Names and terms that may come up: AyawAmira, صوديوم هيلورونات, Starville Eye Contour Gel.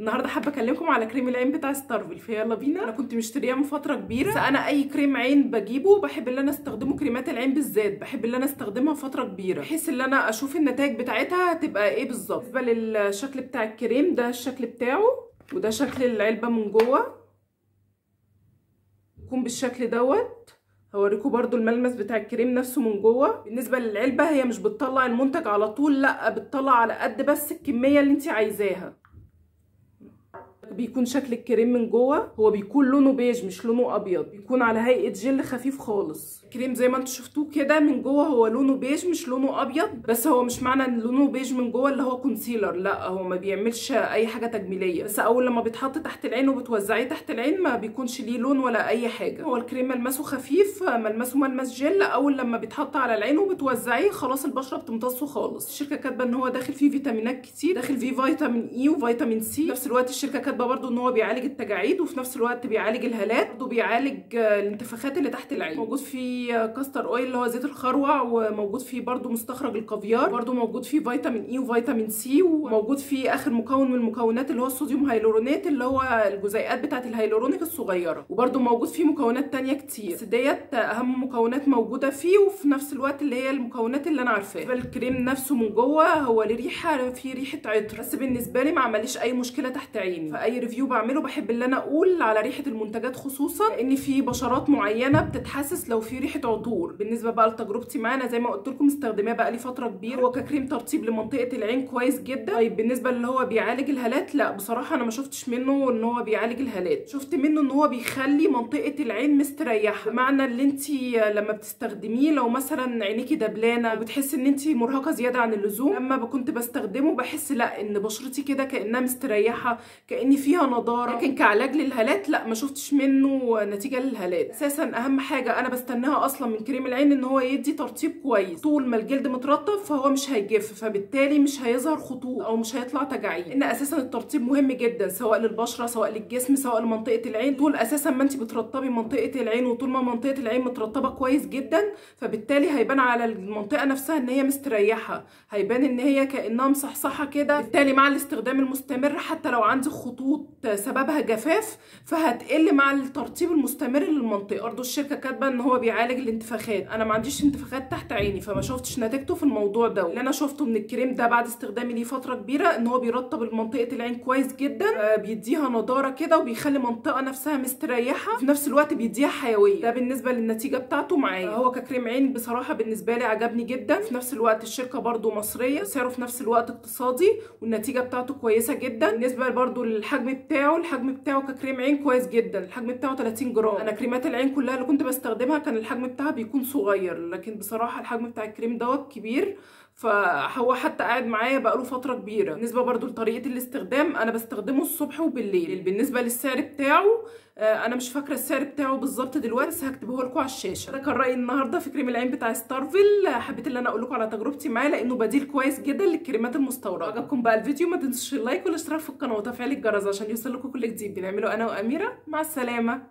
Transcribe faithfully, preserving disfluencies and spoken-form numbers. النهارده حابه اكلمكم على كريم العين بتاع ستارفيل، فيلا بينا. انا كنت مشترياه من فتره كبيره، بس انا اي كريم عين بجيبه بحب ان انا استخدمه، كريمات العين بالذات بحب ان انا استخدمها فتره كبيره بحيث ان انا اشوف النتائج بتاعتها هتبقى ايه بالظبط. بالنسبه للشكل بتاع الكريم ده، الشكل بتاعه وده شكل العلبه من جوه، يكون بالشكل دوت. هوريكم برضو الملمس بتاع الكريم نفسه من جوه. بالنسبه للعلبه هي مش بتطلع المنتج على طول، لا بتطلع على قد بس الكميه اللي انت عايزاها. بيكون شكل الكريم من جوه، هو بيكون لونه بيج مش لونه ابيض، بيكون على هيئه جل خفيف خالص. الكريم زي ما انتم شفتوه كده من جوه هو لونه بيج مش لونه ابيض، بس هو مش معنى ان لونه بيج من جوه اللي هو كونسيلر، لا هو ما بيعملش اي حاجه تجميليه، بس اول لما بيتحط تحت العين وبتوزعيه تحت العين ما بيكونش ليه لون ولا اي حاجه. هو الكريم ملمسه خفيف، ملمسه ملمس جل، اول لما بيتحط على العين وبتوزعيه خلاص البشره بتمتصه خالص. الشركه كاتبه ان هو داخل فيه فيتامينات كتير، داخل فيه فيتامين اي وفيتامين سي. نفس الوقت الشركه كاتبه برضو ان هو بيعالج التجاعيد، وفي نفس الوقت بيعالج الهالات وبيعالج الانتفاخات اللي تحت العين. موجود فيه كاستر اويل اللي هو زيت الخروع، وموجود فيه برضو مستخرج الكافيار، برضو موجود فيه فيتامين اي وفيتامين سي، وموجود فيه اخر مكون من المكونات اللي هو الصوديوم هيلورونات اللي هو الجزيئات بتاعه الهيلورونيك الصغيره، وبرضو موجود فيه مكونات تانية كتير، بس ديت اهم مكونات موجوده فيه، وفي نفس الوقت اللي هي المكونات اللي انا عارفاها. الكريم نفسه من جوه هو ليه ريحه، فيه ريحه عطر، بس بالنسبه لي ما عمليش اي مشكله تحت عيني. اي ريفيو بعمله بحب ان انا اقول على ريحه المنتجات، خصوصا ان في بشرات معينه بتتحسس لو في ريحه عطور. بالنسبه بقى لتجربتي معانا زي ما قلت لكم استخدماه بقى لي فتره كبيره، هو ككريم ترطيب لمنطقه العين كويس جدا. طيب بالنسبه اللي هو بيعالج الهالات، لا بصراحه انا ما شفتش منه ان هو بيعالج الهالات، شفت منه ان هو بيخلي منطقه العين مستريحه. معنى اللي انت لما بتستخدميه لو مثلا عينيكي دبلانه وبتحسي ان انت مرهقه زياده عن اللزوم، لما كنت بستخدمه بحس لا ان بشرتي كده كانها مستريحه، كأن فيها نضاره. لكن كعلاج للهالات لا ما شفتش منه نتيجه للهالات. اساسا اهم حاجه انا بستناها اصلا من كريم العين ان هو يدي ترطيب كويس. طول ما الجلد مترطب فهو مش هيجف، فبالتالي مش هيظهر خطوط او مش هيطلع تجاعيد. ان اساسا الترطيب مهم جدا سواء للبشره سواء للجسم سواء لمنطقه العين. طول اساسا ما انت بترطبي منطقه العين، وطول ما منطقه العين مترطبه كويس جدا، فبالتالي هيبان على المنطقه نفسها ان هي مستريحه، هيبان ان هي كانها مصحصحه كده. بالتالي مع الاستخدام المستمر حتى لو عندي خطوط سببها جفاف فهتقل مع الترطيب المستمر للمنطقه. برضه الشركه كاتبه ان هو بيعالج الانتفاخات، انا ما عنديش انتفاخات تحت عيني فما شفتش نتيجته في الموضوع ده. اللي انا شفته من الكريم ده بعد استخدامي ليه فتره كبيره ان هو بيرطب منطقه العين كويس جدا، بيديها نضاره كده وبيخلي المنطقه نفسها مستريحه، وفي نفس الوقت بيديها حيويه. ده بالنسبه للنتيجه بتاعته معايا. هو ككريم عين بصراحه بالنسبه لي عجبني جدا، في نفس الوقت الشركه برضه مصريه، سعره في نفس الوقت اقتصادي، والنتيجه بتاعته كويسه جدا. بالنسبه برضو الحجم بتاعه، الحجم بتاعه ككريم عين كويس جدا، الحجم بتاعه ثلاثين جرام. انا كريمات العين كلها اللي كنت بستخدمها كان الحجم بتاعها بيكون صغير، لكن بصراحه الحجم بتاع الكريم دوت كبير، فهو حتى قاعد معايا بقاله فتره كبيره. بالنسبه برضو لطريقه الاستخدام انا بستخدمه الصبح وبالليل. بالنسبه للسعر بتاعه انا مش فاكره السعر بتاعه بالظبط دلوقتي، بس هكتبه لكم على الشاشه. ده كان رايي النهارده في كريم العين بتاع ستارفيل، حبيت ان انا اقول لكم على تجربتي معاه لانه بديل كويس جدا للكريمات المستورده. عجبكم بقى الفيديو ما تنسوش اللايك والاشتراك في القناه وتفعيل الجرس عشان يوصل لكم كل جديد بنعمله انا واميره. مع السلامه.